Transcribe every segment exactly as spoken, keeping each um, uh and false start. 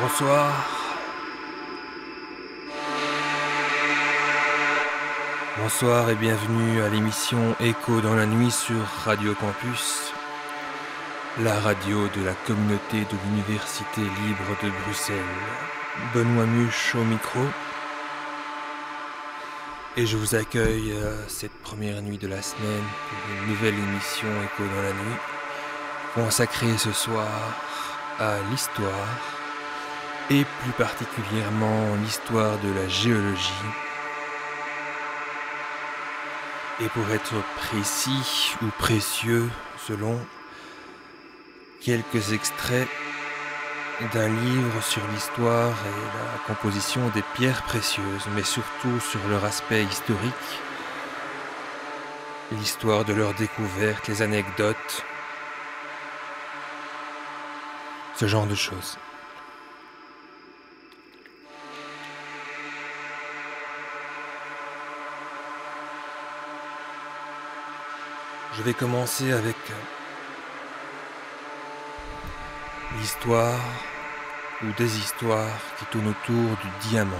Bonsoir. Bonsoir et bienvenue à l'émission Écho dans la Nuit sur Radio Campus, la radio de la communauté de l'Université libre de Bruxelles. Benoît Mussche au micro. Et je vous accueille cette première nuit de la semaine pour une nouvelle émission Écho dans la Nuit, consacrée ce soir à l'histoire, et plus particulièrement l'histoire de la géologie. Et pour être précis ou précieux, selon, quelques extraits d'un livre sur l'histoire et la composition des pierres précieuses, mais surtout sur leur aspect historique, l'histoire de leur découverte, les anecdotes, ce genre de choses. Je vais commencer avec l'histoire ou des histoires qui tournent autour du diamant,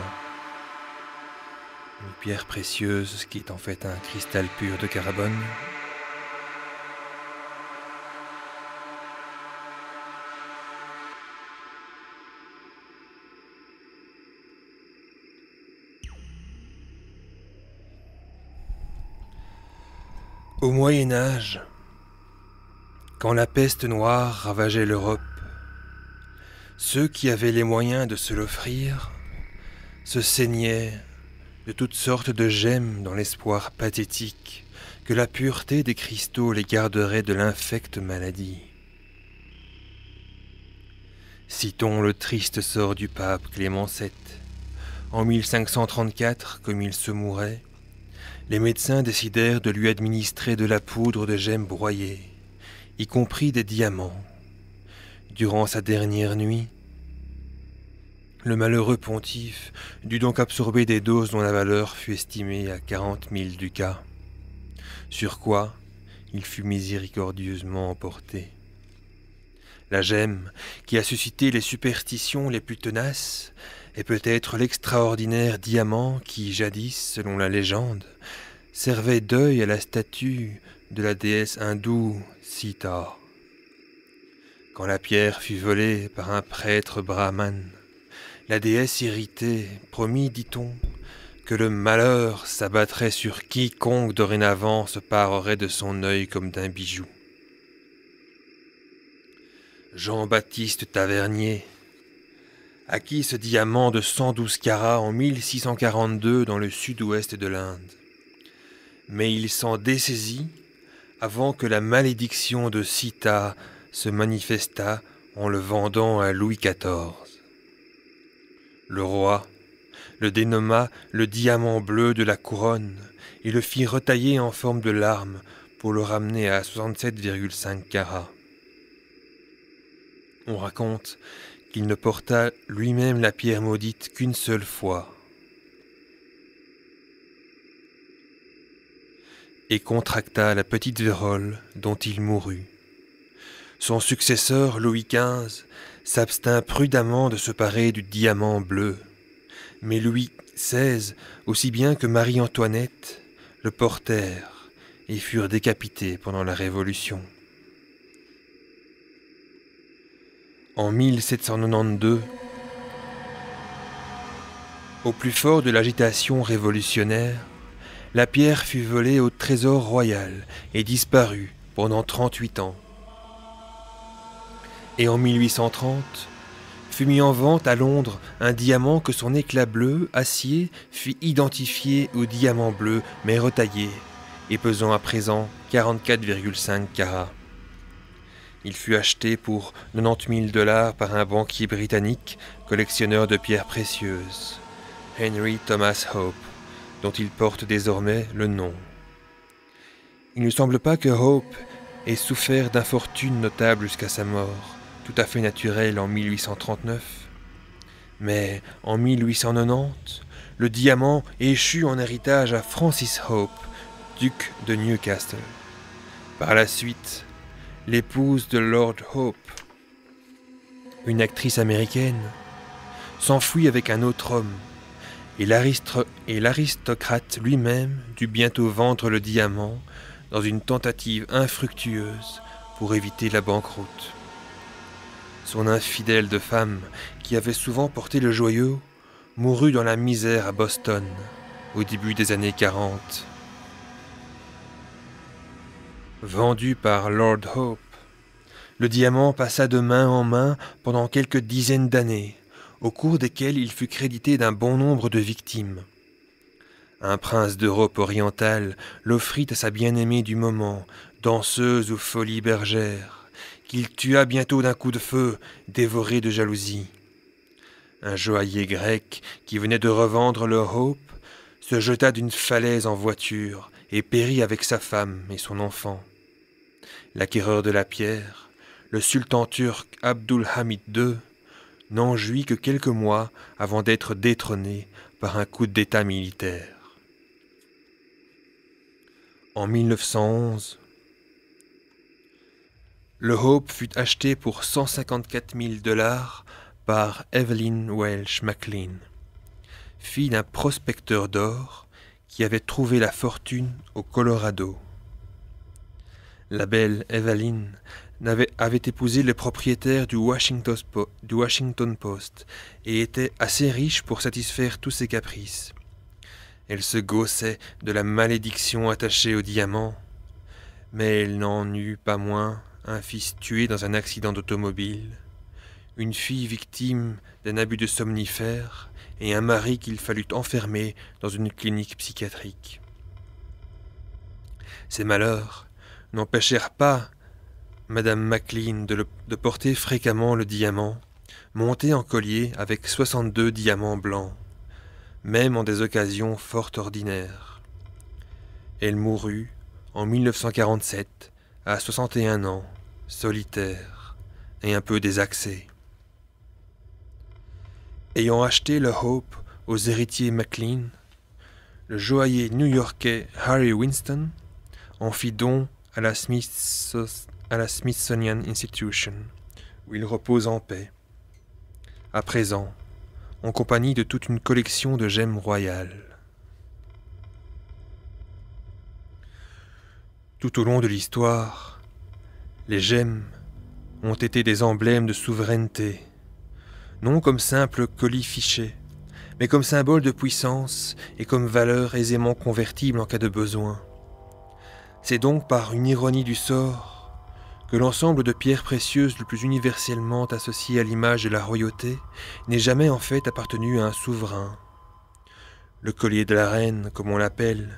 une pierre précieuse qui est en fait un cristal pur de carbone. Au Moyen-Âge, quand la peste noire ravageait l'Europe, ceux qui avaient les moyens de se l'offrir se saignaient de toutes sortes de gemmes dans l'espoir pathétique que la pureté des cristaux les garderait de l'infecte maladie. Citons le triste sort du pape Clément sept. En mille cinq cent trente-quatre, comme il se mourait, les médecins décidèrent de lui administrer de la poudre de gemmes broyées, y compris des diamants. Durant sa dernière nuit, le malheureux pontife dut donc absorber des doses dont la valeur fut estimée à quarante mille ducats, sur quoi il fut miséricordieusement emporté. La gemme, qui a suscité les superstitions les plus tenaces, et peut-être l'extraordinaire diamant qui, jadis, selon la légende, servait d'œil à la statue de la déesse hindoue Sita. Quand la pierre fut volée par un prêtre brahmane, la déesse irritée promit, dit-on, que le malheur s'abattrait sur quiconque dorénavant se parerait de son œil comme d'un bijou. Jean-Baptiste Tavernier, à qui ce diamant de cent douze carats en mille six cent quarante-deux dans le sud-ouest de l'Inde. Mais il s'en dessaisit avant que la malédiction de Sita se manifestât en le vendant à Louis quatorze. Le roi le dénomma le diamant bleu de la couronne et le fit retailler en forme de larme pour le ramener à soixante-sept virgule cinq carats. On raconte qu'il ne porta lui-même la pierre maudite qu'une seule fois. Et contracta la petite vérole dont il mourut. Son successeur, Louis quinze, s'abstint prudemment de se parer du diamant bleu. Mais Louis seize, aussi bien que Marie-Antoinette, le portèrent et furent décapités pendant la Révolution. En mille sept cent quatre-vingt-douze, au plus fort de l'agitation révolutionnaire, la pierre fut volée au trésor royal et disparut pendant trente-huit ans. Et en mille huit cent trente, fut mis en vente à Londres un diamant que son éclat bleu, acier, fut identifié au diamant bleu mais retaillé et pesant à présent quarante-quatre virgule cinq carats. Il fut acheté pour quatre-vingt-dix mille dollars par un banquier britannique, collectionneur de pierres précieuses, Henry Thomas Hope, dont il porte désormais le nom. Il ne semble pas que Hope ait souffert d'infortunes notables jusqu'à sa mort, tout à fait naturelle en mille huit cent trente-neuf. Mais en mille huit cent quatre-vingt-dix, le diamant échut en héritage à Francis Hope, duc de Newcastle. Par la suite, l'épouse de Lord Hope, une actrice américaine, s'enfuit avec un autre homme, et l'aristocrate lui-même dut bientôt vendre le diamant dans une tentative infructueuse pour éviter la banqueroute. Son infidèle de femme, qui avait souvent porté le joyau, mourut dans la misère à Boston, au début des années quarante. Vendu par Lord Hope, le diamant passa de main en main pendant quelques dizaines d'années, au cours desquelles il fut crédité d'un bon nombre de victimes. Un prince d'Europe orientale l'offrit à sa bien-aimée du moment, danseuse ou folie bergère, qu'il tua bientôt d'un coup de feu, dévoré de jalousie. Un joaillier grec, qui venait de revendre le Hope, se jeta d'une falaise en voiture et périt avec sa femme et son enfant. L'acquéreur de la pierre, le sultan turc Abdul Hamid deux, n'en jouit que quelques mois avant d'être détrôné par un coup d'état militaire. En mille neuf cent onze, le Hope fut acheté pour cent cinquante-quatre mille dollars par Evalyn Walsh McLean, fille d'un prospecteur d'or, qui avait trouvé la fortune au Colorado. La belle Evalyn avait, avait épousé le propriétaire du Washington, du Washington Post et était assez riche pour satisfaire tous ses caprices. Elle se gaussait de la malédiction attachée au diamant, mais elle n'en eut pas moins un fils tué dans un accident d'automobile, une fille victime d'un abus de somnifères et un mari qu'il fallut enfermer dans une clinique psychiatrique. Ces malheurs n'empêchèrent pas Madame McLean de, le, de porter fréquemment le diamant, monté en collier avec soixante-deux diamants blancs, même en des occasions fort ordinaires. Elle mourut en mille neuf cent quarante-sept à soixante et un ans, solitaire et un peu désaxée. Ayant acheté le Hope aux héritiers McLean, le joaillier new-yorkais Harry Winston en fit don à la, Smith à la Smithsonian Institution, où il repose en paix, à présent en compagnie de toute une collection de gemmes royales. Tout au long de l'histoire, les gemmes ont été des emblèmes de souveraineté, non comme simple colis fiché, mais comme symbole de puissance et comme valeur aisément convertible en cas de besoin. C'est donc par une ironie du sort que l'ensemble de pierres précieuses le plus universellement associé à l'image de la royauté n'est jamais en fait appartenu à un souverain. Le collier de la reine, comme on l'appelle,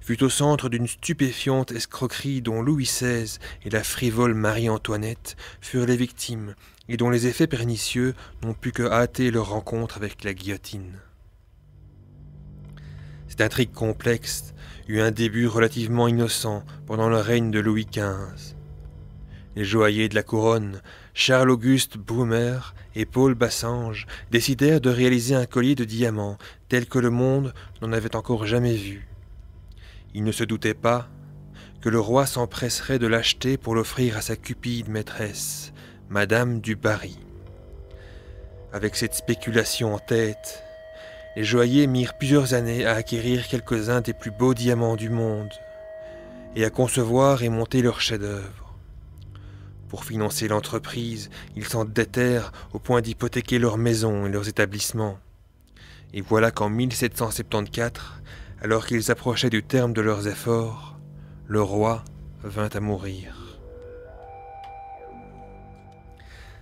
fut au centre d'une stupéfiante escroquerie dont Louis seize et la frivole Marie-Antoinette furent les victimes, et dont les effets pernicieux n'ont pu que hâter leur rencontre avec la guillotine. Cette intrigue complexe eut un début relativement innocent pendant le règne de Louis quinze. Les joailliers de la couronne, Charles-Auguste Brumer et Paul Bassange, décidèrent de réaliser un collier de diamants tel que le monde n'en avait encore jamais vu. Ils ne se doutaient pas que le roi s'empresserait de l'acheter pour l'offrir à sa cupide maîtresse, Madame du Barry. Avec cette spéculation en tête, les joailliers mirent plusieurs années à acquérir quelques-uns des plus beaux diamants du monde et à concevoir et monter leurs chefs-d'œuvre. Pour financer l'entreprise, ils s'endettèrent au point d'hypothéquer leurs maisons et leurs établissements. Et voilà qu'en mille sept cent soixante-quatorze, alors qu'ils approchaient du terme de leurs efforts, le roi vint à mourir.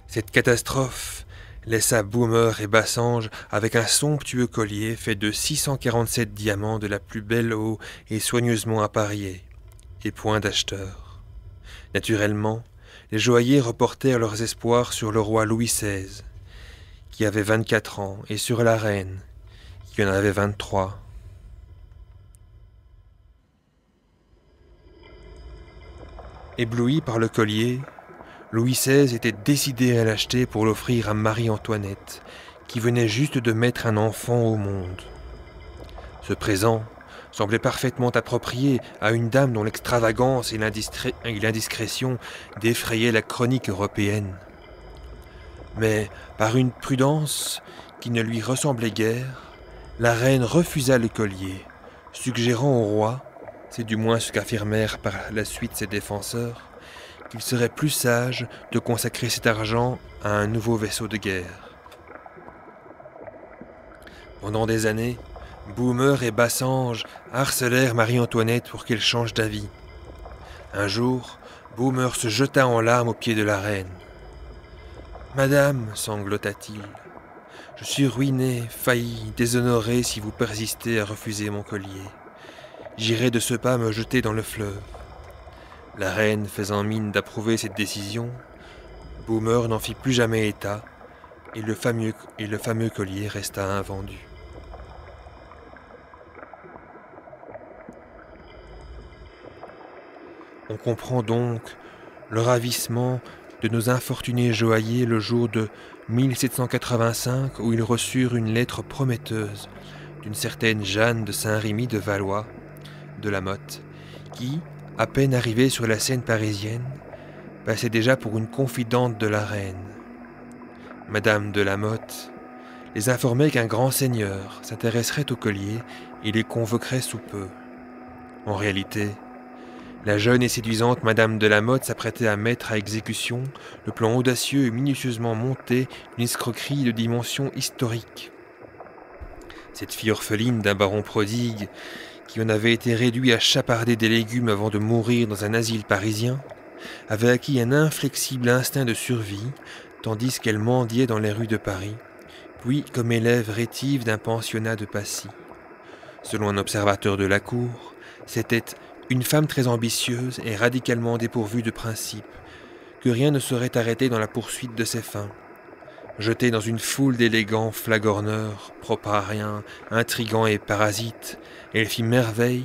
Cette catastrophe laissa Brumer et Bassange avec un somptueux collier fait de six cent quarante-sept diamants de la plus belle eau et soigneusement appariés, et point d'acheteurs. Naturellement, les joailliers reportèrent leurs espoirs sur le roi Louis seize, qui avait vingt-quatre ans, et sur la reine, qui en avait vingt-trois. Ébloui par le collier, Louis seize était décidé à l'acheter pour l'offrir à Marie-Antoinette, qui venait juste de mettre un enfant au monde. Ce présent semblait parfaitement approprié à une dame dont l'extravagance et l'indiscrétion défrayaient la chronique européenne. Mais par une prudence qui ne lui ressemblait guère, la reine refusa le collier, suggérant au roi, c'est du moins ce qu'affirmèrent par la suite ses défenseurs, qu'il serait plus sage de consacrer cet argent à un nouveau vaisseau de guerre. Pendant des années, Brumer et Bassange harcelèrent Marie-Antoinette pour qu'elle change d'avis. Un jour, Brumer se jeta en larmes aux pieds de la reine. « Madame, sanglota-t-il, je suis ruiné, failli, déshonoré si vous persistez à refuser mon collier. J'irai de ce pas me jeter dans le fleuve. » La reine faisant mine d'approuver cette décision, Brumer n'en fit plus jamais état et le fameux, et le fameux collier resta invendu. On comprend donc le ravissement de nos infortunés joailliers le jour de mille sept cent quatre-vingt-cinq où ils reçurent une lettre prometteuse d'une certaine Jeanne de Saint-Rémy-de-Valois, de la Motte, qui, à peine arrivée sur la scène parisienne, passait déjà pour une confidente de la reine. Madame de la Motte les informait qu'un grand seigneur s'intéresserait au collier et les convoquerait sous peu. En réalité, la jeune et séduisante Madame de la Motte s'apprêtait à mettre à exécution le plan audacieux et minutieusement monté d'une escroquerie de dimension historique. Cette fille orpheline d'un baron prodigue, qui en avait été réduit à chaparder des légumes avant de mourir dans un asile parisien, avait acquis un inflexible instinct de survie, tandis qu'elle mendiait dans les rues de Paris, puis comme élève rétive d'un pensionnat de Passy. Selon un observateur de la cour, c'était une femme très ambitieuse et radicalement dépourvue de principes, que rien ne saurait arrêter dans la poursuite de ses fins. Jetée dans une foule d'élégants flagorneurs, propres à rien, intrigants et parasites, elle fit merveille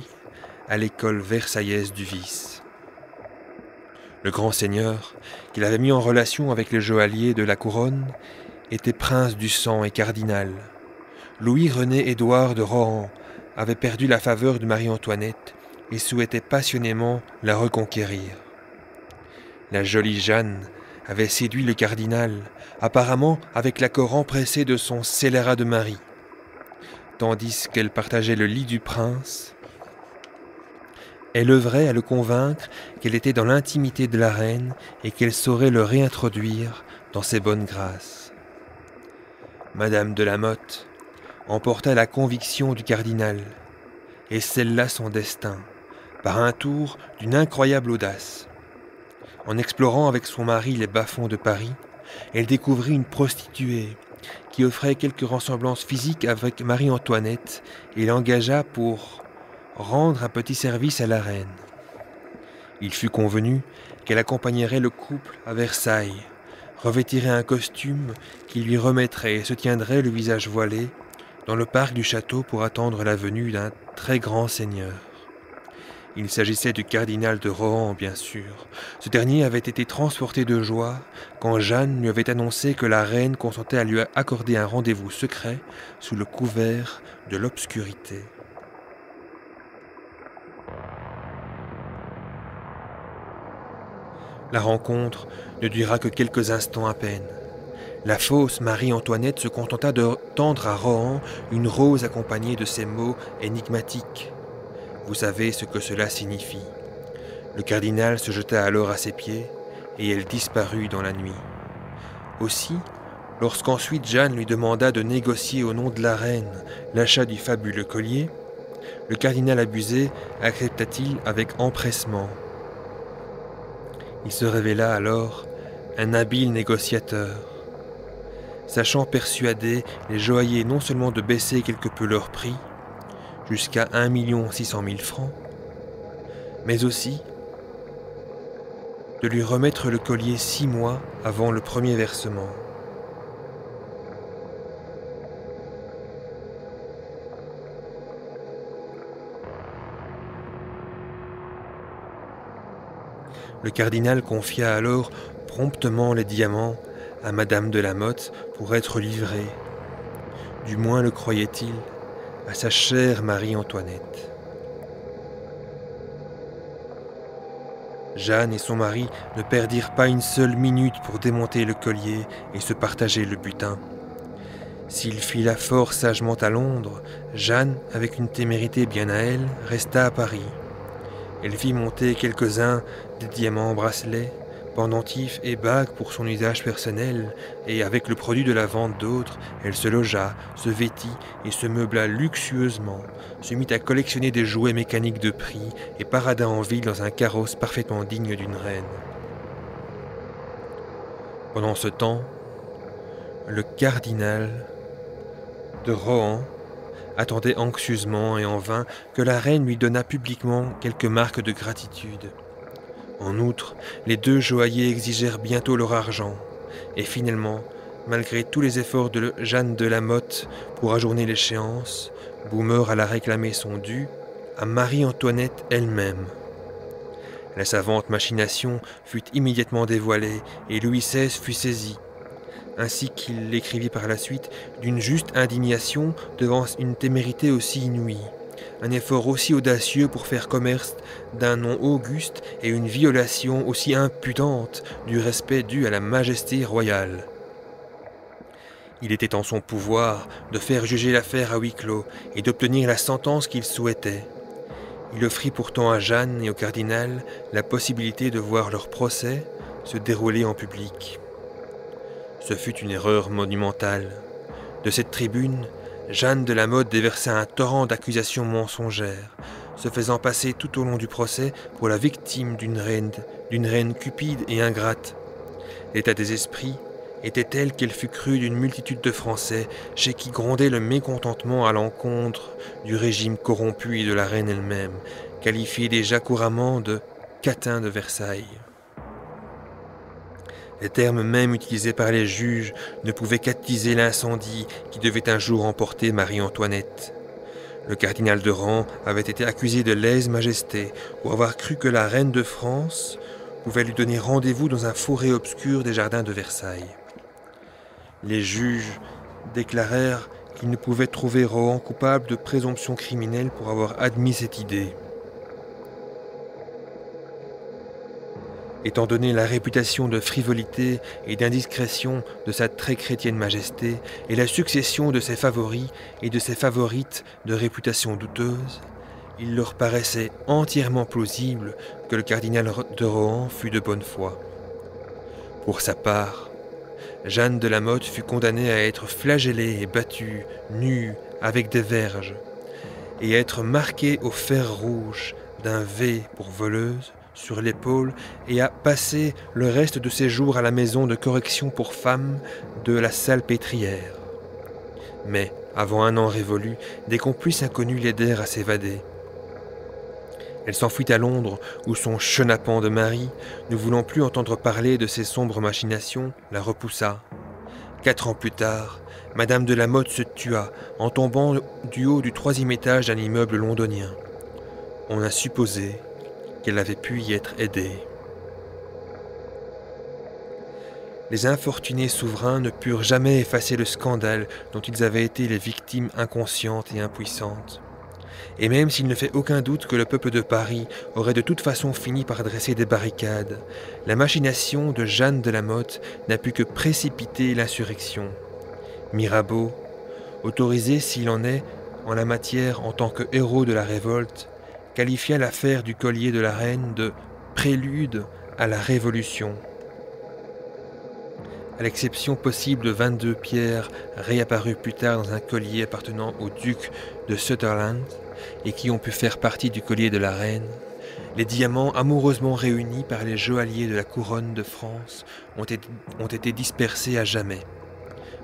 à l'école versaillaise du vice. Le grand seigneur, qu'il avait mis en relation avec les joailliers de la couronne, était prince du sang et cardinal. Louis-René-Édouard de Rohan avait perdu la faveur de Marie-Antoinette et souhaitait passionnément la reconquérir. La jolie Jeanne avait séduit le cardinal, apparemment avec l'accord empressé de son scélérat de mari. Tandis qu'elle partageait le lit du prince, elle œuvrait à le convaincre qu'elle était dans l'intimité de la reine et qu'elle saurait le réintroduire dans ses bonnes grâces. Madame de la Motte emporta la conviction du cardinal et scella son destin par un tour d'une incroyable audace. En explorant avec son mari les bas-fonds de Paris, elle découvrit une prostituée qui offrait quelques ressemblances physiques avec Marie-Antoinette et l'engagea pour rendre un petit service à la reine. Il fut convenu qu'elle accompagnerait le couple à Versailles, revêtirait un costume qui lui remettrait et se tiendrait le visage voilé dans le parc du château pour attendre la venue d'un très grand seigneur. Il s'agissait du cardinal de Rohan, bien sûr. Ce dernier avait été transporté de joie quand Jeanne lui avait annoncé que la reine consentait à lui accorder un rendez-vous secret sous le couvert de l'obscurité. La rencontre ne dura que quelques instants à peine. La fausse Marie-Antoinette se contenta de tendre à Rohan une rose accompagnée de ces mots énigmatiques. Vous savez ce que cela signifie. Le cardinal se jeta alors à ses pieds et elle disparut dans la nuit. Aussi, lorsqu'ensuite Jeanne lui demanda de négocier au nom de la reine l'achat du fabuleux collier, le cardinal abusé accepta-t-il avec empressement. Il se révéla alors un habile négociateur. Sachant persuader les joailliers non seulement de baisser quelque peu leur prix, jusqu'à un million six cent mille francs, mais aussi de lui remettre le collier six mois avant le premier versement. Le cardinal confia alors promptement les diamants à Madame de la Motte pour être livrés, du moins le croyait-il, à sa chère Marie-Antoinette. Jeanne et son mari ne perdirent pas une seule minute pour démonter le collier et se partager le butin. S'il fila fort sagement à Londres, Jeanne, avec une témérité bien à elle, resta à Paris. Elle fit monter quelques-uns des diamants bracelets, pendentifs et bagues pour son usage personnel, et avec le produit de la vente d'autres, elle se logea, se vêtit et se meubla luxueusement, se mit à collectionner des jouets mécaniques de prix et parada en ville dans un carrosse parfaitement digne d'une reine. Pendant ce temps, le cardinal de Rohan attendait anxieusement et en vain que la reine lui donnât publiquement quelques marques de gratitude. En outre, les deux joailliers exigèrent bientôt leur argent, et finalement, malgré tous les efforts de Jeanne de la Motte pour ajourner l'échéance, Brumer alla réclamer son dû à Marie-Antoinette elle-même. La savante machination fut immédiatement dévoilée et Louis seize fut saisi, ainsi qu'il l'écrivit par la suite, d'une juste indignation devant une témérité aussi inouïe, un effort aussi audacieux pour faire commerce d'un nom auguste et une violation aussi impudente du respect dû à la majesté royale. Il était en son pouvoir de faire juger l'affaire à huis clos et d'obtenir la sentence qu'il souhaitait. Il offrit pourtant à Jeanne et au cardinal la possibilité de voir leur procès se dérouler en public. Ce fut une erreur monumentale. De cette tribune, Jeanne de la Motte déversa un torrent d'accusations mensongères, se faisant passer tout au long du procès pour la victime d'une reine, d'une reine cupide et ingrate. L'état des esprits était tel qu'elle fut crue d'une multitude de Français chez qui grondait le mécontentement à l'encontre du régime corrompu et de la reine elle-même, qualifiée déjà couramment de « catin de Versailles ». Les termes mêmes utilisés par les juges ne pouvaient qu'attiser l'incendie qui devait un jour emporter Marie-Antoinette. Le cardinal de Rohan avait été accusé de lèse-majesté pour avoir cru que la reine de France pouvait lui donner rendez-vous dans un fourré obscur des jardins de Versailles. Les juges déclarèrent qu'ils ne pouvaient trouver Rohan coupable de présomption criminelle pour avoir admis cette idée. Étant donné la réputation de frivolité et d'indiscrétion de sa très chrétienne majesté et la succession de ses favoris et de ses favorites de réputation douteuse, il leur paraissait entièrement plausible que le cardinal de Rohan fût de bonne foi. Pour sa part, Jeanne de la Motte fut condamnée à être flagellée et battue, nue, avec des verges, et à être marquée au fer rouge d'un V pour voleuse sur l'épaule et à passer le reste de ses jours à la maison de correction pour femmes de la Salpêtrière. Mais, avant un an révolu, des complices inconnus l'aidèrent à s'évader. Elle s'enfuit à Londres, où son chenapan de mari, ne voulant plus entendre parler de ses sombres machinations, la repoussa. Quatre ans plus tard, Madame de la Motte se tua en tombant du haut du troisième étage d'un immeuble londonien. On a supposé qu'elle avait pu y être aidée. Les infortunés souverains ne purent jamais effacer le scandale dont ils avaient été les victimes inconscientes et impuissantes. Et même s'il ne fait aucun doute que le peuple de Paris aurait de toute façon fini par dresser des barricades, la machination de Jeanne de la Motte n'a pu que précipiter l'insurrection. Mirabeau, autorisé s'il en est en la matière en tant que héros de la révolte, qualifia l'affaire du collier de la reine de « prélude à la Révolution ». À l'exception possible de vingt-deux pierres réapparues plus tard dans un collier appartenant au duc de Sutherland et qui ont pu faire partie du collier de la reine, les diamants amoureusement réunis par les joailliers de la couronne de France ont été, ont été dispersés à jamais.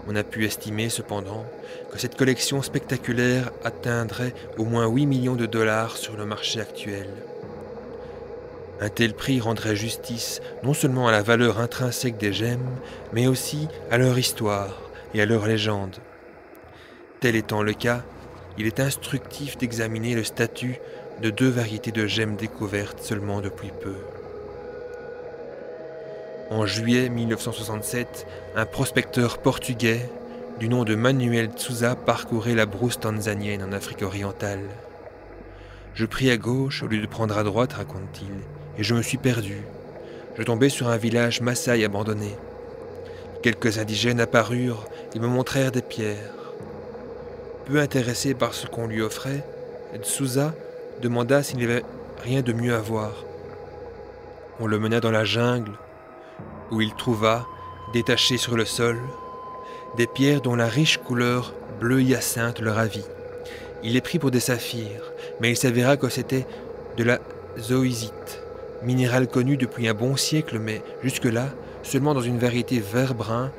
On a pu estimer cependant que cette collection spectaculaire atteindrait au moins huit millions de dollars sur le marché actuel. Un tel prix rendrait justice non seulement à la valeur intrinsèque des gemmes, mais aussi à leur histoire et à leur légende. Tel étant le cas, il est instructif d'examiner le statut de deux variétés de gemmes découvertes seulement depuis peu. En juillet mille neuf cent soixante-sept, un prospecteur portugais du nom de Manuel Tsuza parcourait la brousse tanzanienne en Afrique orientale. « Je pris à gauche au lieu de prendre à droite, raconte-t-il, et je me suis perdu. Je tombais sur un village Maasai abandonné. Quelques indigènes apparurent et me montrèrent des pierres. Peu intéressé par ce qu'on lui offrait, Tsuza demanda s'il n'y avait rien de mieux à voir. On le mena dans la jungle, où il trouva, détachées sur le sol, des pierres dont la riche couleur bleu hyacinthe le ravit. Il les prit pour des saphirs, mais il s'avéra que c'était de la zoïsite, minéral connu depuis un bon siècle, mais jusque-là seulement dans une variété vert-brun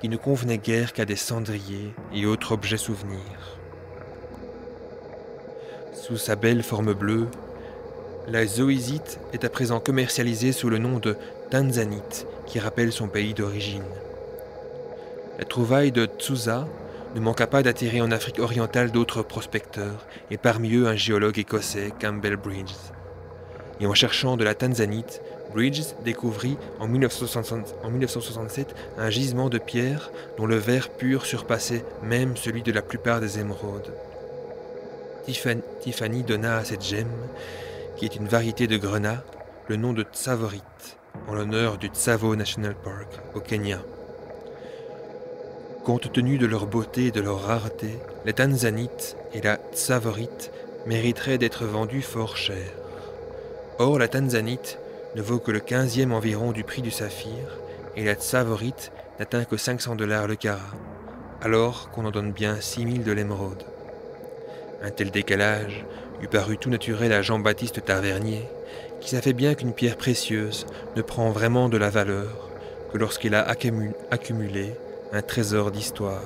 qui ne convenait guère qu'à des cendriers et autres objets souvenirs. Sous sa belle forme bleue, la zoïsite est à présent commercialisée sous le nom de tanzanite, qui rappelle son pays d'origine. La trouvaille de Tsuza ne manqua pas d'attirer en Afrique orientale d'autres prospecteurs, et parmi eux un géologue écossais, Campbell Bridges. Et en cherchant de la tanzanite, Bridges découvrit en mille neuf cent soixante-sept un gisement de pierres dont le vert pur surpassait même celui de la plupart des émeraudes. Tiffany donna à cette gemme, qui est une variété de grenat, le nom de tsavorite, en l'honneur du Tsavo National Park au Kenya. Compte tenu de leur beauté et de leur rareté, la tanzanite et la tsavorite mériteraient d'être vendues fort cher. Or, la tanzanite ne vaut que le quinzième environ du prix du saphir, et la tsavorite n'atteint que cinq cents dollars le carat, alors qu'on en donne bien six mille de l'émeraude. Un tel décalage eût paru tout naturel à Jean-Baptiste Tavernier, qui savait bien qu'une pierre précieuse ne prend vraiment de la valeur que lorsqu'il a accumulé un trésor d'histoire.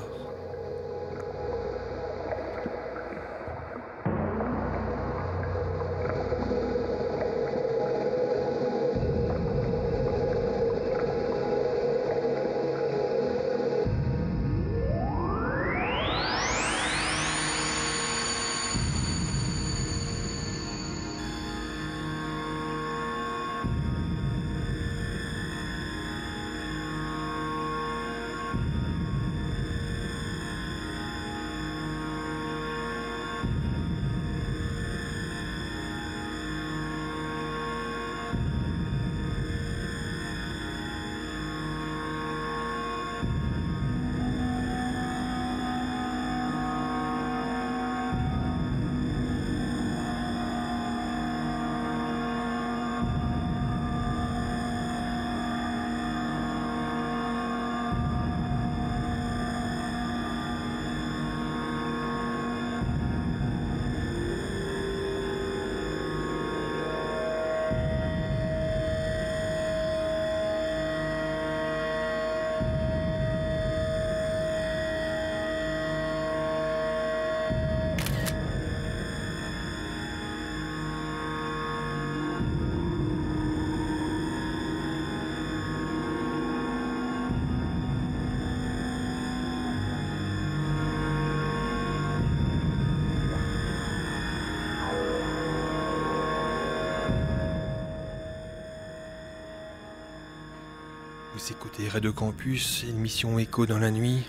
Écoutez Radio Campus, une émission Écho dans la nuit,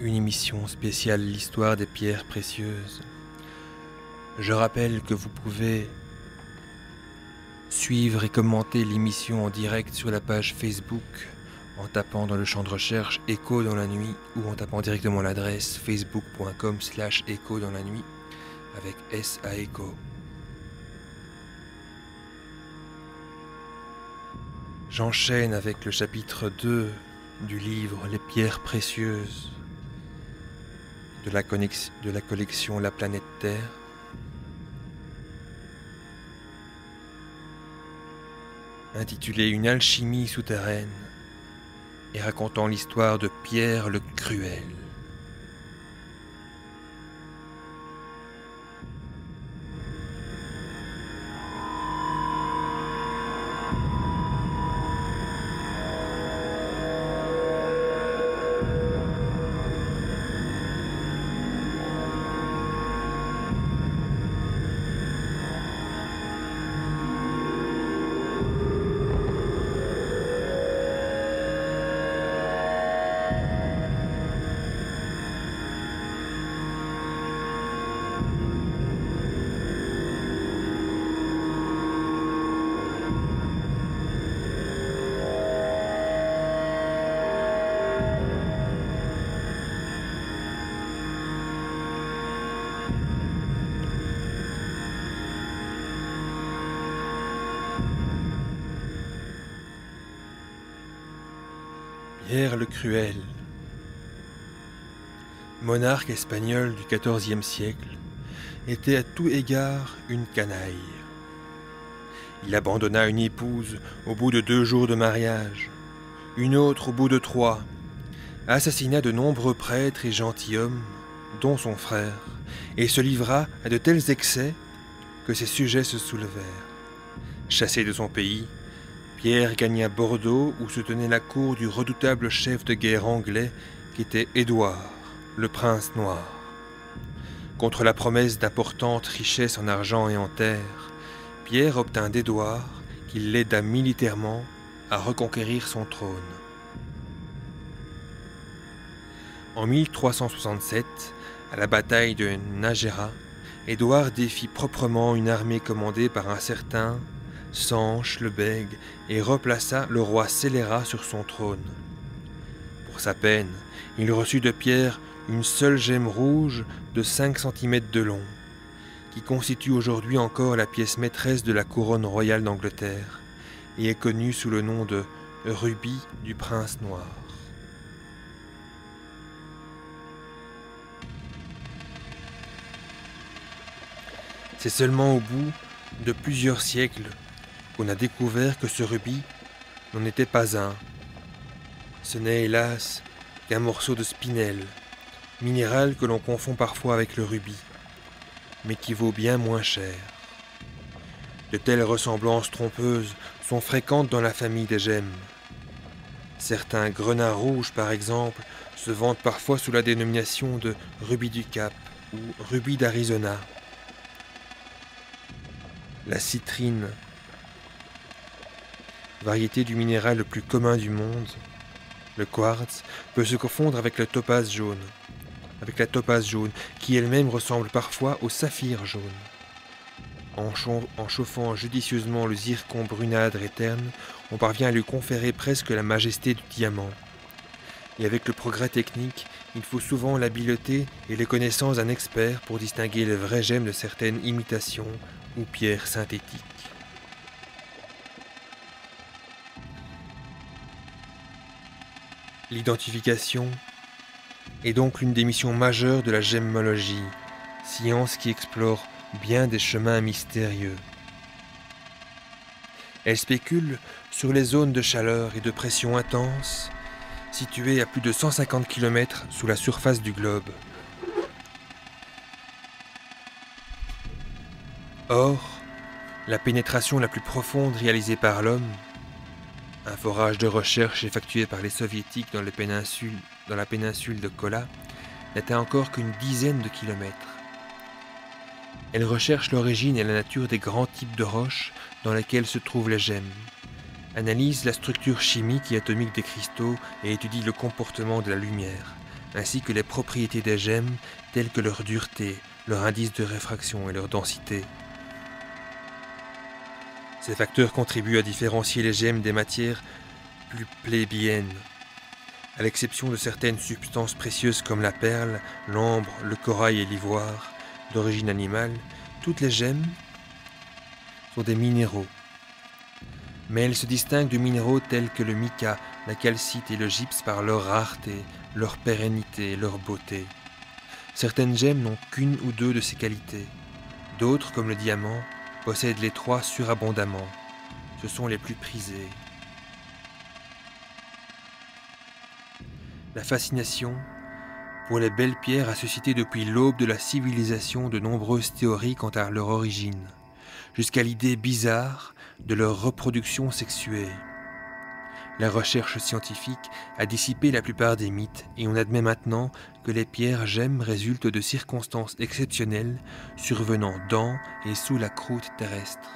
une émission spéciale l'histoire des pierres précieuses. Je rappelle que vous pouvez suivre et commenter l'émission en direct sur la page Facebook en tapant dans le champ de recherche Écho dans la nuit ou en tapant directement l'adresse facebook point com slash écho dans la nuit avec S à Écho. J'enchaîne avec le chapitre deux du livre Les Pierres Précieuses de la, connex- de la collection La Planète Terre. Intitulé Une alchimie souterraine et racontant l'histoire de Pierre le Cruel. Pierre le Cruel, monarque espagnol du quatorzième siècle, était à tout égard une canaille. Il abandonna une épouse au bout de deux jours de mariage, une autre au bout de trois, assassina de nombreux prêtres et gentilshommes, dont son frère, et se livra à de tels excès que ses sujets se soulevèrent. Chassé de son pays, Pierre gagna Bordeaux où se tenait la cour du redoutable chef de guerre anglais qui était Édouard, le prince noir. Contre la promesse d'importantes richesses en argent et en terre, Pierre obtint d'Édouard qu'il l'aida militairement à reconquérir son trône. En mille trois cent soixante-sept, à la bataille de Najera, Édouard défit proprement une armée commandée par un certain Sanche le Bègue et replaça le roi scélérat sur son trône. Pour sa peine, il reçut de Pierre une seule gemme rouge de cinq centimètres de long, qui constitue aujourd'hui encore la pièce maîtresse de la couronne royale d'Angleterre et est connue sous le nom de « Rubis du Prince Noir ». C'est seulement au bout de plusieurs siècles qu'on a découvert que ce rubis n'en était pas un. Ce n'est hélas qu'un morceau de spinel, minéral que l'on confond parfois avec le rubis, mais qui vaut bien moins cher. De telles ressemblances trompeuses sont fréquentes dans la famille des gemmes. Certains grenats rouges, par exemple, se vendent parfois sous la dénomination de rubis du Cap ou rubis d'Arizona. La citrine, variété du minéral le plus commun du monde, le quartz, peut se confondre avec le topaze jaune, avec la topaze jaune, qui elle-même ressemble parfois au saphir jaune. En, en chauffant judicieusement le zircon brunâtre et terne, on parvient à lui conférer presque la majesté du diamant. Et avec le progrès technique, il faut souvent l'habileté et les connaissances d'un expert pour distinguer les vraies gemmes de certaines imitations ou pierres synthétiques. L'identification est donc l'une des missions majeures de la gemmologie, science qui explore bien des chemins mystérieux. Elle spécule sur les zones de chaleur et de pression intense situées à plus de cent cinquante kilomètres sous la surface du globe. Or, la pénétration la plus profonde réalisée par l'homme, un forage de recherche effectué par les soviétiques dans, les péninsules, dans la péninsule de Kola, n'atteint encore qu'une dizaine de kilomètres. Elle recherche l'origine et la nature des grands types de roches dans lesquelles se trouvent les gemmes, analyse la structure chimique et atomique des cristaux et étudie le comportement de la lumière, ainsi que les propriétés des gemmes telles que leur dureté, leur indice de réfraction et leur densité. Ces facteurs contribuent à différencier les gemmes des matières plus plébéiennes, à l'exception de certaines substances précieuses comme la perle, l'ambre, le corail et l'ivoire, d'origine animale. Toutes les gemmes sont des minéraux, mais elles se distinguent de minéraux tels que le mica, la calcite et le gypse par leur rareté, leur pérennité et leur beauté. Certaines gemmes n'ont qu'une ou deux de ces qualités, d'autres, comme le diamant, possèdent les trois surabondamment. Ce sont les plus prisés. La fascination pour les belles pierres a suscité depuis l'aube de la civilisation de nombreuses théories quant à leur origine, jusqu'à l'idée bizarre de leur reproduction sexuée. La recherche scientifique a dissipé la plupart des mythes et on admet maintenant que les pierres gemmes résultent de circonstances exceptionnelles survenant dans et sous la croûte terrestre.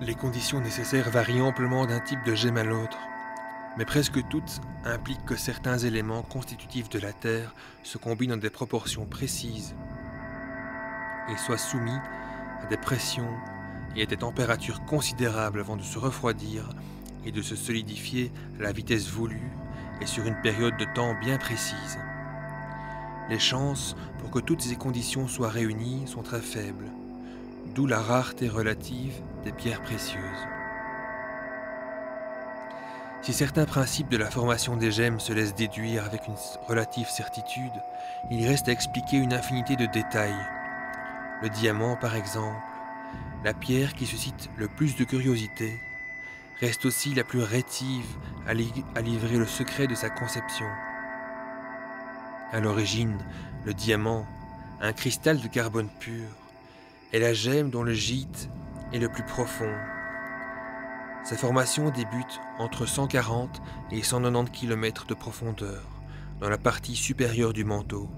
Les conditions nécessaires varient amplement d'un type de gemme à l'autre. mais presque toutes impliquent que certains éléments constitutifs de la Terre se combinent dans des proportions précises et soient soumis à des pressions et à des températures considérables avant de se refroidir et de se solidifier à la vitesse voulue et sur une période de temps bien précise. Les chances pour que toutes ces conditions soient réunies sont très faibles, d'où la rareté relative des pierres précieuses. Si certains principes de la formation des gemmes se laissent déduire avec une relative certitude, il reste à expliquer une infinité de détails. Le diamant, par exemple, la pierre qui suscite le plus de curiosité, reste aussi la plus rétive à, li- à livrer le secret de sa conception. À l'origine, le diamant, un cristal de carbone pur, est la gemme dont le gîte est le plus profond. Sa formation débute entre cent quarante et cent quatre-vingt-dix kilomètres de profondeur, dans la partie supérieure du manteau.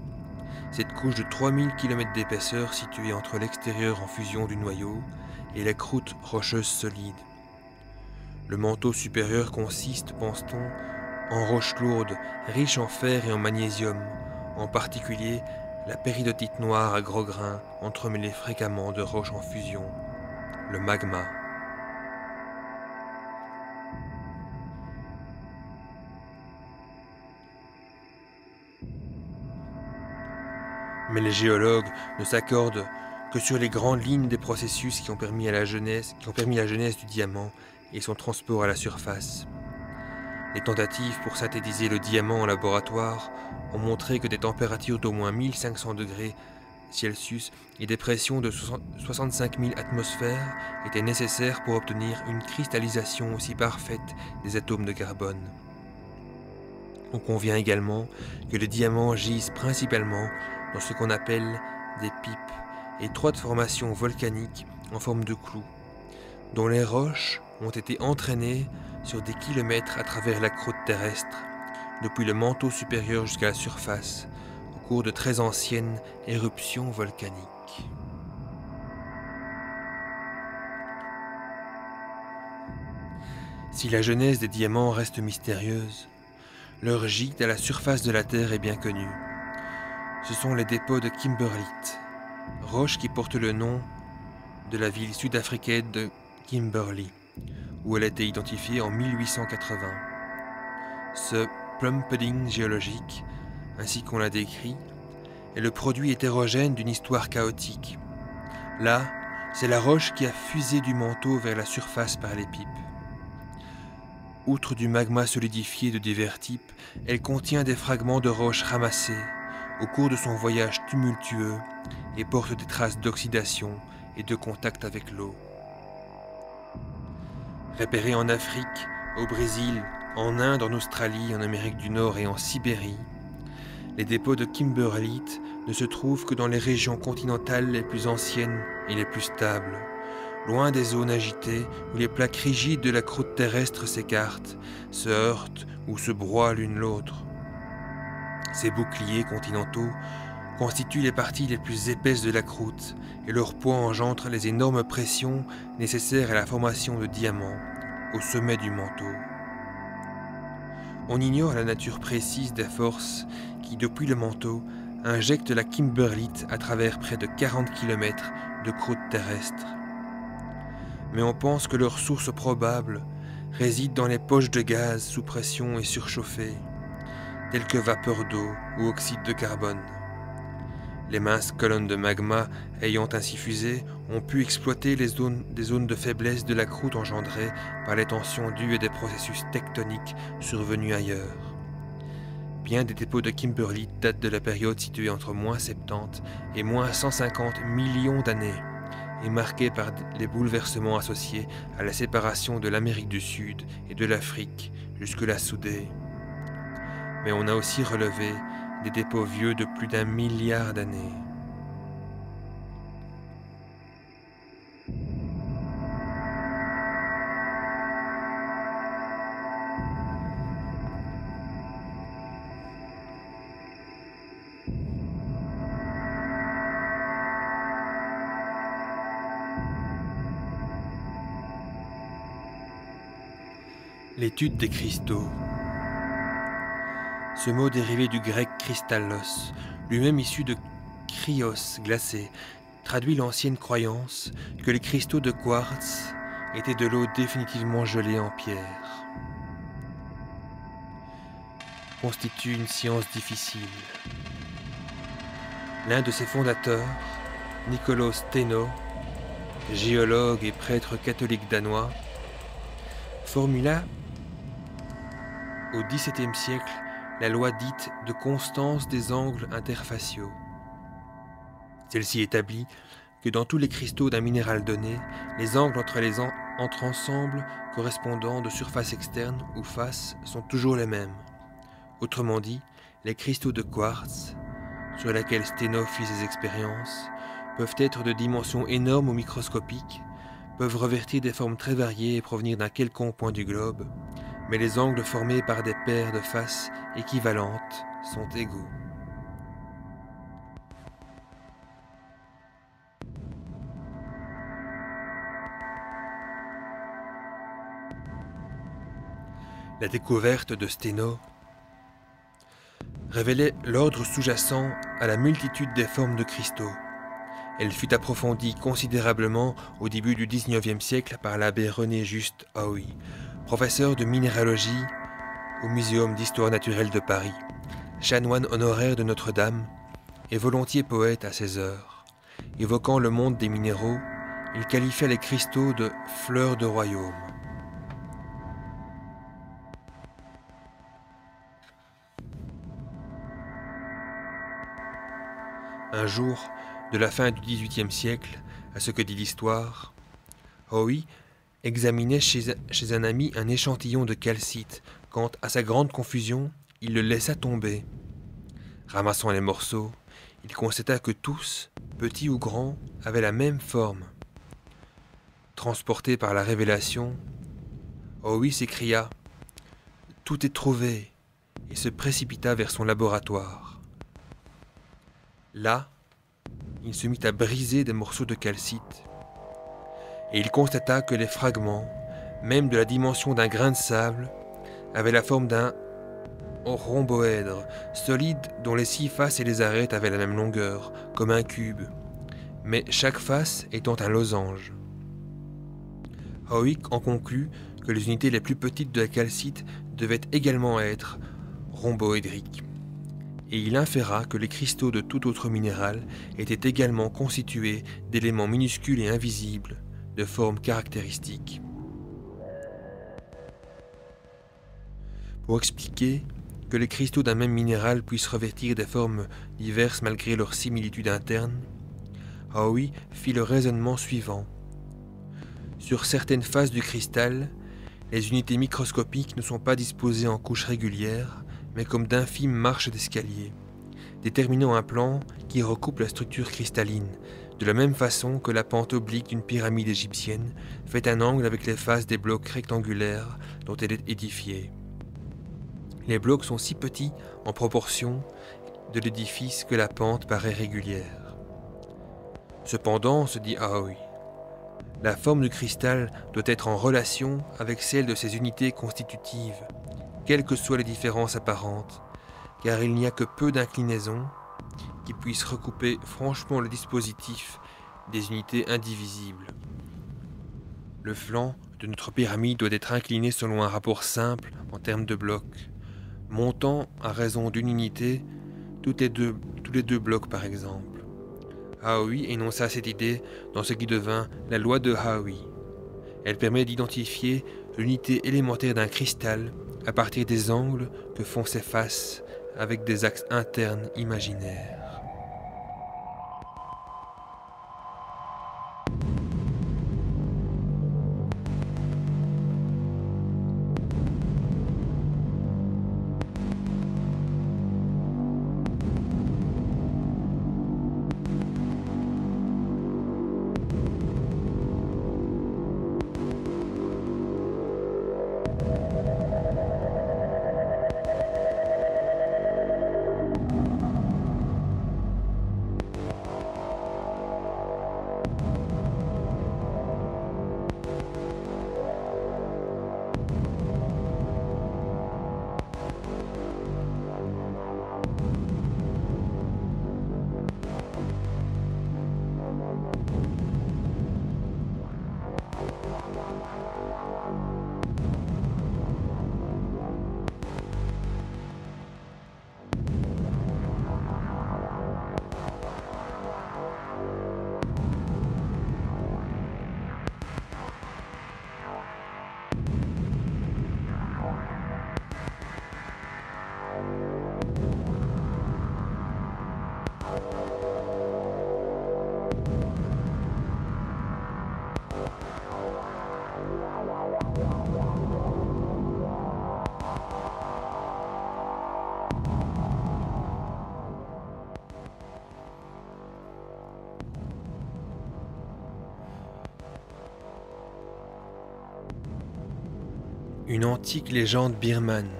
Cette couche de trois mille kilomètres d'épaisseur située entre l'extérieur en fusion du noyau et la croûte rocheuse solide. Le manteau supérieur consiste, pense-t-on, en roches lourdes, riches en fer et en magnésium, en particulier la péridotite noire à gros grains entremêlée fréquemment de roches en fusion, le magma. Mais les géologues ne s'accordent que sur les grandes lignes des processus qui ont permis à la jeunesse, qui ont permis la jeunesse du diamant et son transport à la surface. Les tentatives pour synthétiser le diamant en laboratoire ont montré que des températures d'au moins mille cinq cents degrés Celsius et des pressions de soixante-cinq mille atmosphères étaient nécessaires pour obtenir une cristallisation aussi parfaite des atomes de carbone. On convient également que les diamants gisent principalement dans ce qu'on appelle des pipes, étroites formations volcaniques en forme de clous, dont les roches ont été entraînées sur des kilomètres à travers la croûte terrestre, depuis le manteau supérieur jusqu'à la surface, au cours de très anciennes éruptions volcaniques. Si la genèse des diamants reste mystérieuse, leur gîte à la surface de la Terre est bien connue. Ce sont les dépôts de kimberlite, roche qui porte le nom de la ville sud-africaine de Kimberley, où elle a été identifiée en mille huit cent quatre-vingts. Ce plum pudding géologique, ainsi qu'on l'a décrit, est le produit hétérogène d'une histoire chaotique. Là, c'est la roche qui a fusé du manteau vers la surface par les pipes. Outre du magma solidifié de divers types, elle contient des fragments de roches ramassés au cours de son voyage tumultueux et porte des traces d'oxydation et de contact avec l'eau. Repérée en Afrique, au Brésil, en Inde, en Australie, en Amérique du Nord et en Sibérie, les dépôts de kimberlite ne se trouvent que dans les régions continentales les plus anciennes et les plus stables, loin des zones agitées où les plaques rigides de la croûte terrestre s'écartent, se heurtent ou se broient l'une l'autre. Ces boucliers continentaux constituent les parties les plus épaisses de la croûte et leur poids engendre les énormes pressions nécessaires à la formation de diamants au sommet du manteau. On ignore la nature précise des forces qui, depuis le manteau, injectent la kimberlite à travers près de quarante kilomètres de croûte terrestre. Mais on pense que leur source probable réside dans les poches de gaz sous pression et surchauffées, tels que vapeur d'eau ou oxyde de carbone. Les minces colonnes de magma ayant ainsi fusé ont pu exploiter les zones, des zones de faiblesse de la croûte engendrées par les tensions dues à des processus tectoniques survenus ailleurs. Bien des dépôts de kimberlite datent de la période située entre moins soixante-dix et moins cent cinquante millions d'années et marquée par les bouleversements associés à la séparation de l'Amérique du Sud et de l'Afrique jusque-là soudée. Mais on a aussi relevé des dépôts vieux de plus d'un milliard d'années. L'étude des cristaux. Ce mot dérivé du grec kristallos, lui-même issu de krios, glacé, traduit l'ancienne croyance que les cristaux de quartz étaient de l'eau définitivement gelée en pierre. Constitue une science difficile. L'un de ses fondateurs, Nicolas Steno, géologue et prêtre catholique danois, formula au dix-septième siècle la loi dite de constance des angles interfaciaux. Celle-ci établit que dans tous les cristaux d'un minéral donné, les angles entre, les en entre ensembles correspondants de surface externe ou face sont toujours les mêmes. Autrement dit, les cristaux de quartz, sur lesquels Steno fit ses expériences, peuvent être de dimensions énormes ou microscopiques, peuvent revêtir des formes très variées et provenir d'un quelconque point du globe, mais les angles formés par des paires de faces équivalentes sont égaux. La découverte de Steno révélait l'ordre sous-jacent à la multitude des formes de cristaux. Elle fut approfondie considérablement au début du dix-neuvième siècle par l'abbé René-Juste Aouy, professeur de minéralogie au Muséum d'histoire naturelle de Paris, chanoine honoraire de Notre-Dame et volontiers poète à ses heures. Évoquant le monde des minéraux, il qualifia les cristaux de « fleurs de royaume ». Un jour, de la fin du dix-huitième siècle, à ce que dit l'histoire, Howe examinait chez, chez un ami un échantillon de calcite, quand, à sa grande confusion, il le laissa tomber. Ramassant les morceaux, il constata que tous, petits ou grands, avaient la même forme. Transporté par la révélation, Howe s'écria « Tout est trouvé !» et se précipita vers son laboratoire. Là, il se mit à briser des morceaux de calcite, et il constata que les fragments, même de la dimension d'un grain de sable, avaient la forme d'un rhomboèdre solide dont les six faces et les arêtes avaient la même longueur, comme un cube, mais chaque face étant un losange. Howick en conclut que les unités les plus petites de la calcite devaient également être rhomboédriques. Et il inféra que les cristaux de tout autre minéral étaient également constitués d'éléments minuscules et invisibles, de formes caractéristiques. Pour expliquer que les cristaux d'un même minéral puissent revêtir des formes diverses malgré leur similitude interne, Howe fit le raisonnement suivant. Sur certaines faces du cristal, les unités microscopiques ne sont pas disposées en couches régulières, mais comme d'infimes marches d'escalier, déterminant un plan qui recoupe la structure cristalline, de la même façon que la pente oblique d'une pyramide égyptienne fait un angle avec les faces des blocs rectangulaires dont elle est édifiée. Les blocs sont si petits en proportion de l'édifice que la pente paraît régulière. Cependant, se dit Howe, la forme du cristal doit être en relation avec celle de ses unités constitutives, quelles que soient les différences apparentes, car il n'y a que peu d'inclinaisons qui puissent recouper franchement le dispositif des unités indivisibles. Le flanc de notre pyramide doit être incliné selon un rapport simple en termes de blocs, montant à raison d'une unité tous les deux, tous les deux blocs par exemple. Howe énonça cette idée dans ce qui devint la loi de Howe. Elle permet d'identifier l'unité élémentaire d'un cristal à partir des angles que font ses faces avec des axes internes imaginaires. Une antique légende birmane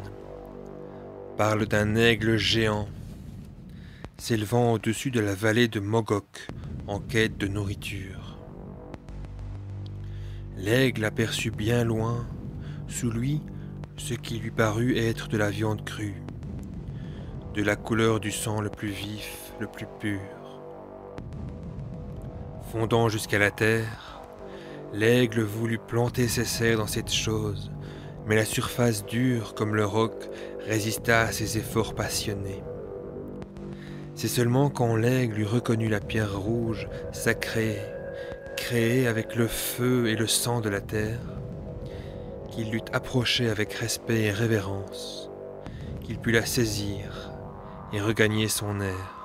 parle d'un aigle géant s'élevant au-dessus de la vallée de Mogok en quête de nourriture. L'aigle aperçut bien loin, sous lui, ce qui lui parut être de la viande crue, de la couleur du sang le plus vif, le plus pur. Fondant jusqu'à la terre, l'aigle voulut planter ses serres dans cette chose, mais la surface dure comme le roc résista à ses efforts passionnés. C'est seulement quand l'aigle eut reconnu la pierre rouge sacrée, créée avec le feu et le sang de la terre, qu'il l'eut approchée avec respect et révérence, qu'il put la saisir et regagner son air.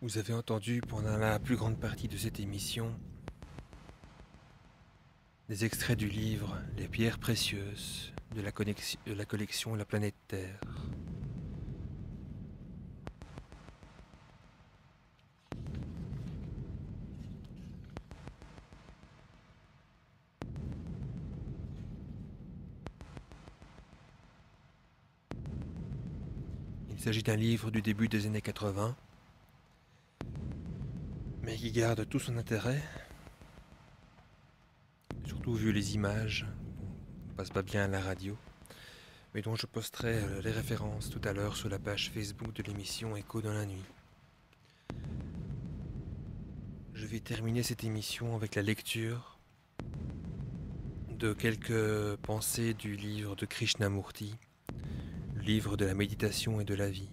Vous avez entendu pendant la plus grande partie de cette émission des extraits du livre Les Pierres Précieuses de la, de la collection La Planète Terre. Il s'agit d'un livre du début des années quatre-vingts, mais qui garde tout son intérêt, surtout vu les images, on ne passe pas bien à la radio, mais dont je posterai les références tout à l'heure sur la page Facebook de l'émission Écho dans la Nuit. Je vais terminer cette émission avec la lecture de quelques pensées du livre de Krishnamurti, le livre de la méditation et de la vie.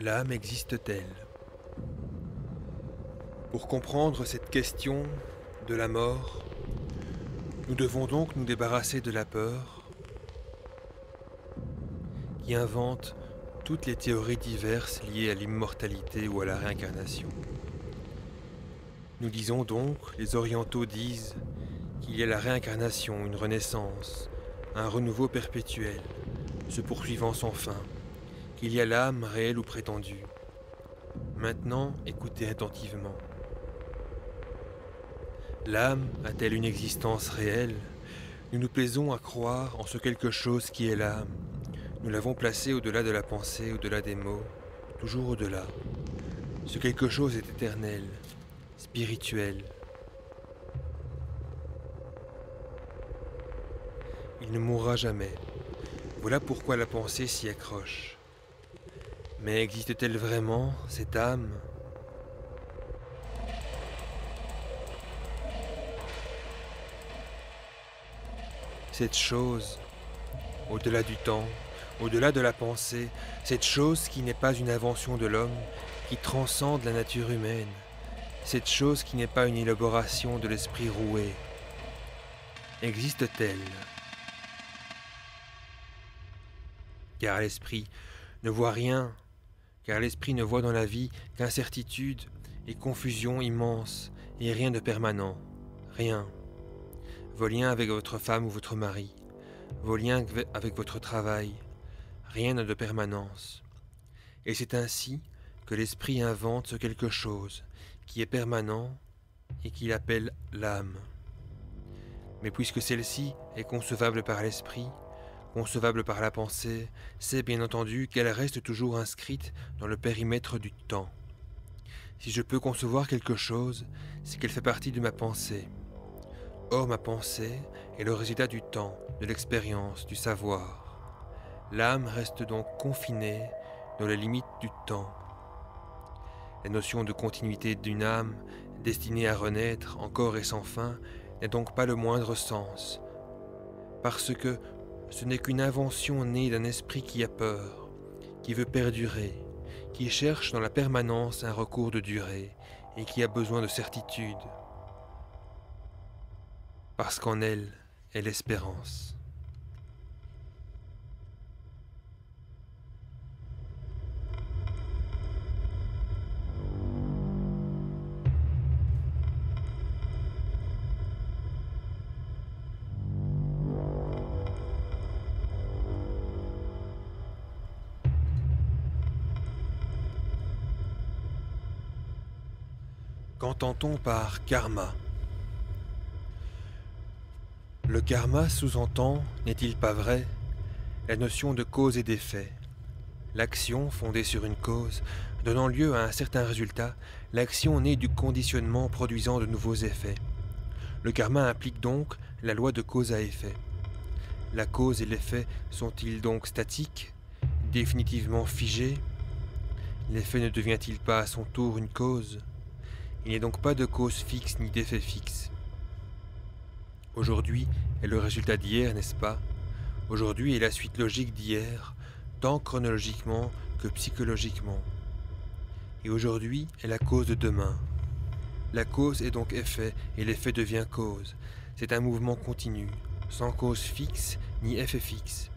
L'âme existe-t-elle ? Pour comprendre cette question de la mort, nous devons donc nous débarrasser de la peur qui invente toutes les théories diverses liées à l'immortalité ou à la réincarnation. Nous disons donc, les orientaux disent, qu'il y a la réincarnation, une renaissance, un renouveau perpétuel, se poursuivant sans fin, qu'il y a l'âme réelle ou prétendue. Maintenant, écoutez attentivement. L'âme a-t-elle une existence réelle? Nous nous plaisons à croire en ce quelque chose qui est l'âme. Nous l'avons placée au-delà de la pensée, au-delà des mots, toujours au-delà. Ce quelque chose est éternel, spirituel. Il ne mourra jamais. Voilà pourquoi la pensée s'y accroche. Mais existe-t-elle vraiment, cette âme ? Cette chose, au-delà du temps, au-delà de la pensée, cette chose qui n'est pas une invention de l'homme, qui transcende la nature humaine, cette chose qui n'est pas une élaboration de l'esprit roué, existe-t-elle ? Car l'esprit ne voit rien, car l'esprit ne voit dans la vie qu'incertitude et confusion immense, et rien de permanent, rien. Vos liens avec votre femme ou votre mari, vos liens avec votre travail, rien n'a de permanence. Et c'est ainsi que l'esprit invente ce quelque chose qui est permanent et qu'il appelle l'âme. Mais puisque celle-ci est concevable par l'esprit, concevable par la pensée, c'est bien entendu qu'elle reste toujours inscrite dans le périmètre du temps. Si je peux concevoir quelque chose, c'est qu'elle fait partie de ma pensée. Or, ma pensée est le résultat du temps, de l'expérience, du savoir. L'âme reste donc confinée dans les limites du temps. La notion de continuité d'une âme, destinée à renaître encore et sans fin, n'a donc pas le moindre sens, parce que ce n'est qu'une invention née d'un esprit qui a peur, qui veut perdurer, qui cherche dans la permanence un recours de durée et qui a besoin de certitude. Parce qu'en elle est l'espérance. Qu'entend-on par karma ? Le karma sous-entend, n'est-il pas vrai, la notion de cause et d'effet. L'action fondée sur une cause, donnant lieu à un certain résultat, l'action née du conditionnement produisant de nouveaux effets. Le karma implique donc la loi de cause à effet. La cause et l'effet sont-ils donc statiques, définitivement figés? L'effet ne devient-il pas à son tour une cause? Il n'y a donc pas de cause fixe ni d'effet fixe. Aujourd'hui est le résultat d'hier, n'est-ce pas? Aujourd'hui est la suite logique d'hier, tant chronologiquement que psychologiquement. Et aujourd'hui est la cause de demain. La cause est donc effet, et l'effet devient cause. C'est un mouvement continu, sans cause fixe ni effet fixe.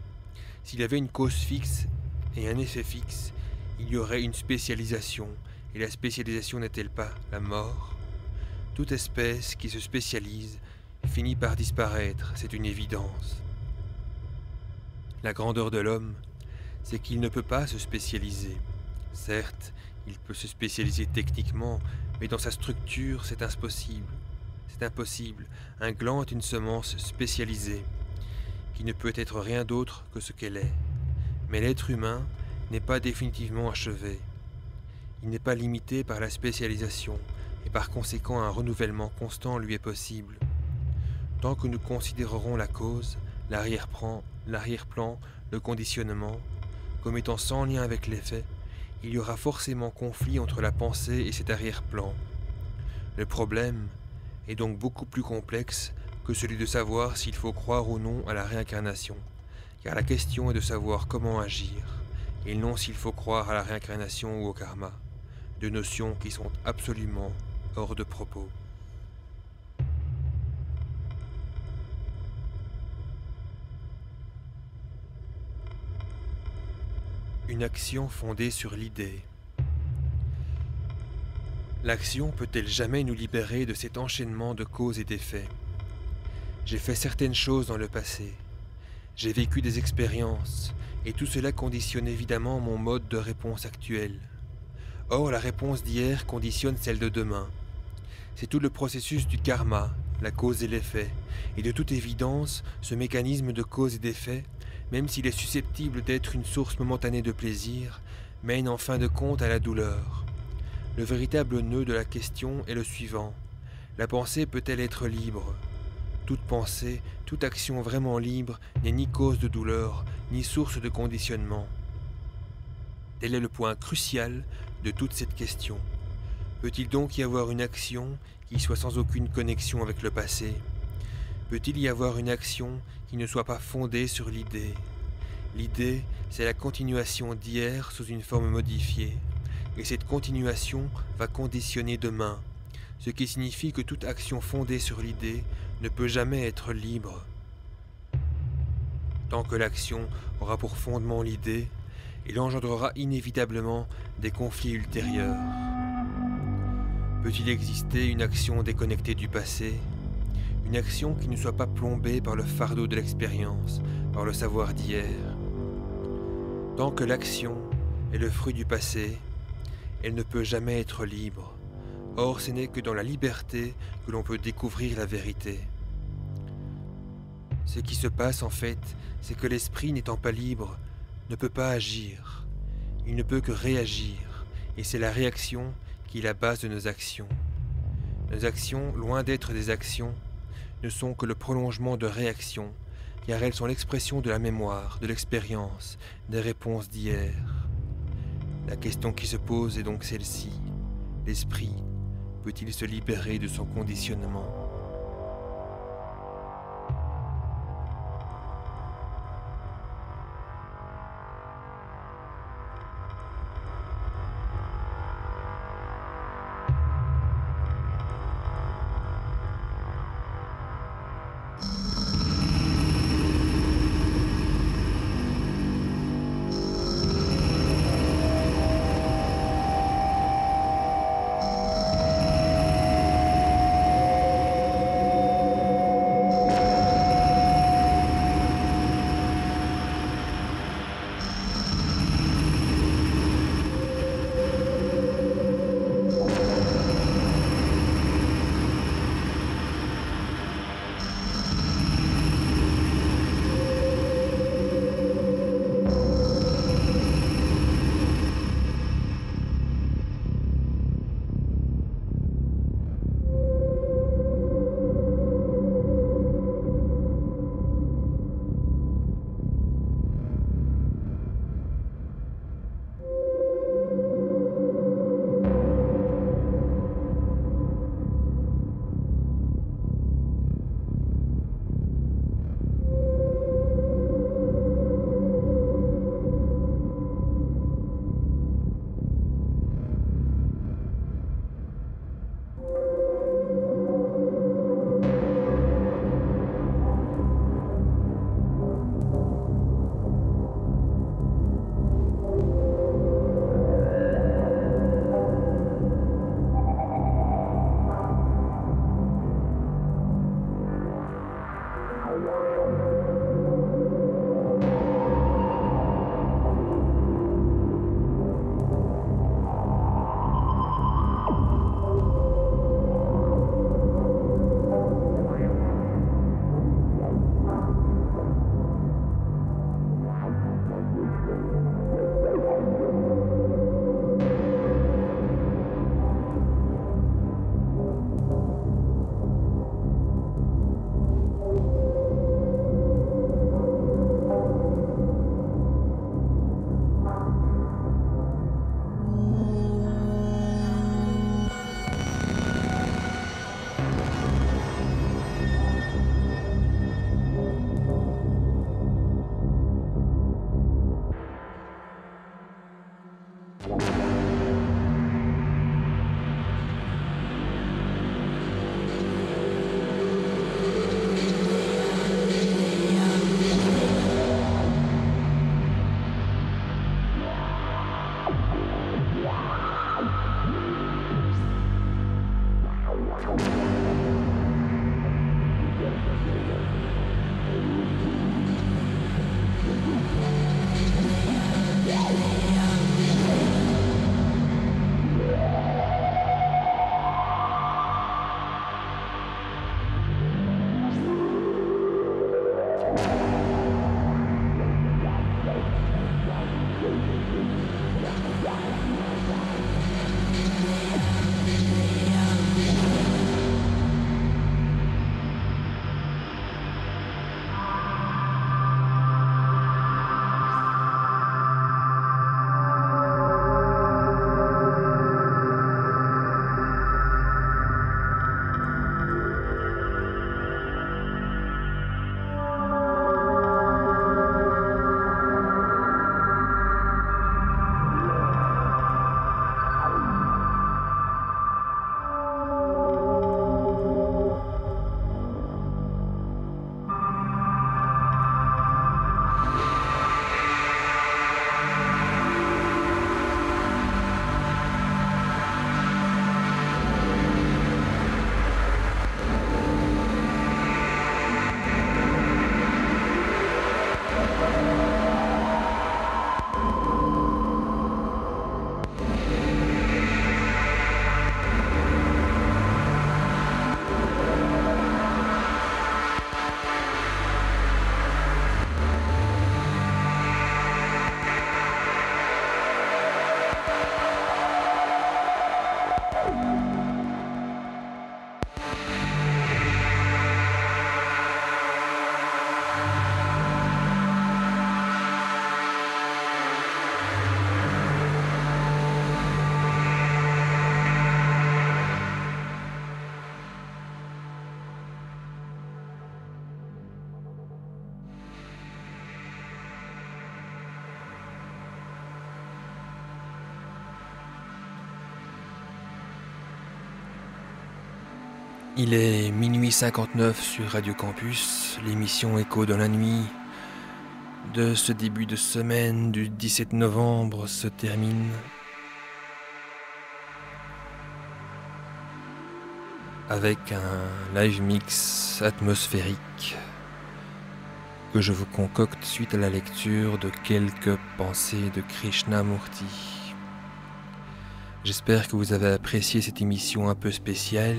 S'il y avait une cause fixe et un effet fixe, il y aurait une spécialisation, et la spécialisation n'est-elle pas la mort? Toute espèce qui se spécialise finit par disparaître, c'est une évidence. La grandeur de l'homme, c'est qu'il ne peut pas se spécialiser. Certes, il peut se spécialiser techniquement, mais dans sa structure, c'est impossible. C'est impossible. Un gland est une semence spécialisée, qui ne peut être rien d'autre que ce qu'elle est. Mais l'être humain n'est pas définitivement achevé. Il n'est pas limité par la spécialisation, et par conséquent, un renouvellement constant lui est possible. Tant que nous considérerons la cause, l'arrière-plan, le conditionnement, comme étant sans lien avec l'effet, il y aura forcément conflit entre la pensée et cet arrière-plan. Le problème est donc beaucoup plus complexe que celui de savoir s'il faut croire ou non à la réincarnation, car la question est de savoir comment agir, et non s'il faut croire à la réincarnation ou au karma, deux notions qui sont absolument hors de propos. Une action fondée sur l'idée. L'action peut-elle jamais nous libérer de cet enchaînement de causes et d'effets? J'ai fait certaines choses dans le passé, j'ai vécu des expériences, et tout cela conditionne évidemment mon mode de réponse actuel. Or, la réponse d'hier conditionne celle de demain. C'est tout le processus du karma, la cause et l'effet, et de toute évidence, ce mécanisme de cause et d'effet, même s'il est susceptible d'être une source momentanée de plaisir, mène en fin de compte à la douleur. Le véritable nœud de la question est le suivant. La pensée peut-elle être libre? Toute pensée, toute action vraiment libre n'est ni cause de douleur, ni source de conditionnement. Tel est le point crucial de toute cette question. Peut-il donc y avoir une action qui soit sans aucune connexion avec le passé? Peut-il y avoir une action qui ne soit pas fondée sur l'idée? L'idée, c'est la continuation d'hier sous une forme modifiée, et cette continuation va conditionner demain, ce qui signifie que toute action fondée sur l'idée ne peut jamais être libre. Tant que l'action aura pour fondement l'idée, il engendrera inévitablement des conflits ultérieurs. Peut-il exister une action déconnectée du passé? Une action qui ne soit pas plombée par le fardeau de l'expérience, par le savoir d'hier. Tant que l'action est le fruit du passé, elle ne peut jamais être libre. Or, ce n'est que dans la liberté que l'on peut découvrir la vérité. Ce qui se passe en fait, c'est que l'esprit n'étant pas libre, ne peut pas agir. Il ne peut que réagir, et c'est la réaction qui est la base de nos actions. Nos actions, loin d'être des actions, ne sont que le prolongement de réactions, car elles sont l'expression de la mémoire, de l'expérience, des réponses d'hier. La question qui se pose est donc celle-ci. L'esprit peut-il se libérer de son conditionnement? Il est minuit cinquante-neuf sur Radio Campus, l'émission Écho dans la nuit de ce début de semaine du dix-sept novembre se termine. Avec un live mix atmosphérique que je vous concocte suite à la lecture de quelques pensées de Krishnamurti. J'espère que vous avez apprécié cette émission un peu spéciale.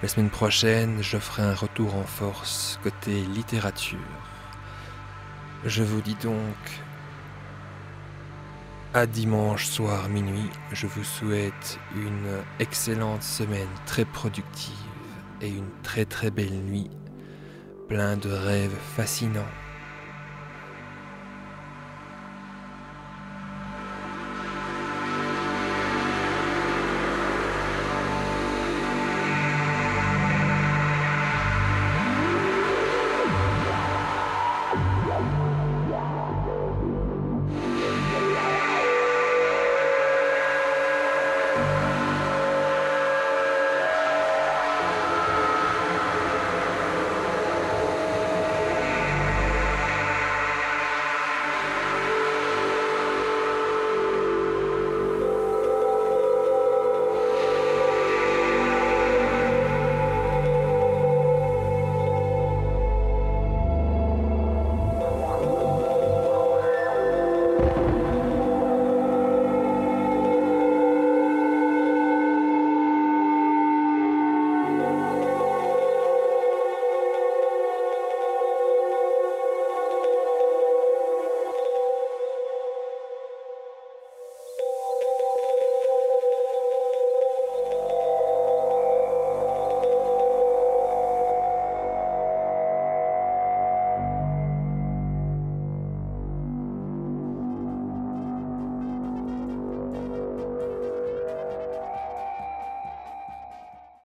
La semaine prochaine, je ferai un retour en force côté littérature. Je vous dis donc à dimanche soir minuit. Je vous souhaite une excellente semaine très productive et une très très belle nuit, plein de rêves fascinants.